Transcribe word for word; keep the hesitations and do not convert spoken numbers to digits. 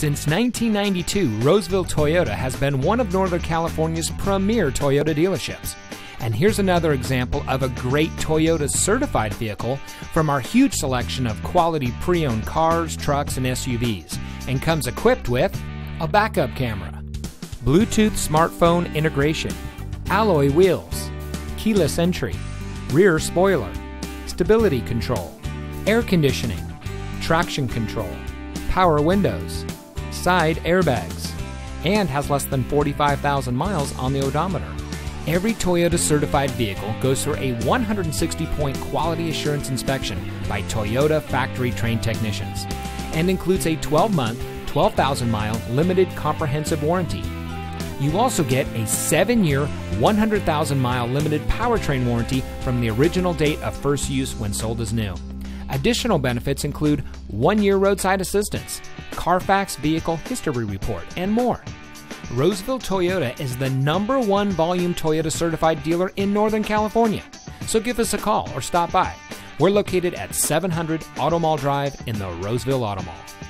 Since nineteen ninety-two, Roseville Toyota has been one of Northern California's premier Toyota dealerships. And here's another example of a great Toyota certified vehicle from our huge selection of quality pre-owned cars, trucks, and S U Vs, and comes equipped with a backup camera, Bluetooth smartphone integration, alloy wheels, keyless entry, rear spoiler, stability control, air conditioning, traction control, power windows, side airbags, and has less than forty-five thousand miles on the odometer. Every Toyota certified vehicle goes through a one hundred sixty point quality assurance inspection by Toyota factory-trained technicians and includes a twelve month, twelve thousand mile limited comprehensive warranty. You also get a seven year, one hundred thousand mile limited powertrain warranty from the original date of first use when sold as new. Additional benefits include one year roadside assistance, Carfax Vehicle History Report, and more. Roseville Toyota is the number one volume Toyota certified dealer in Northern California. So give us a call or stop by. We're located at seven hundred Auto Mall Drive in the Roseville Auto Mall.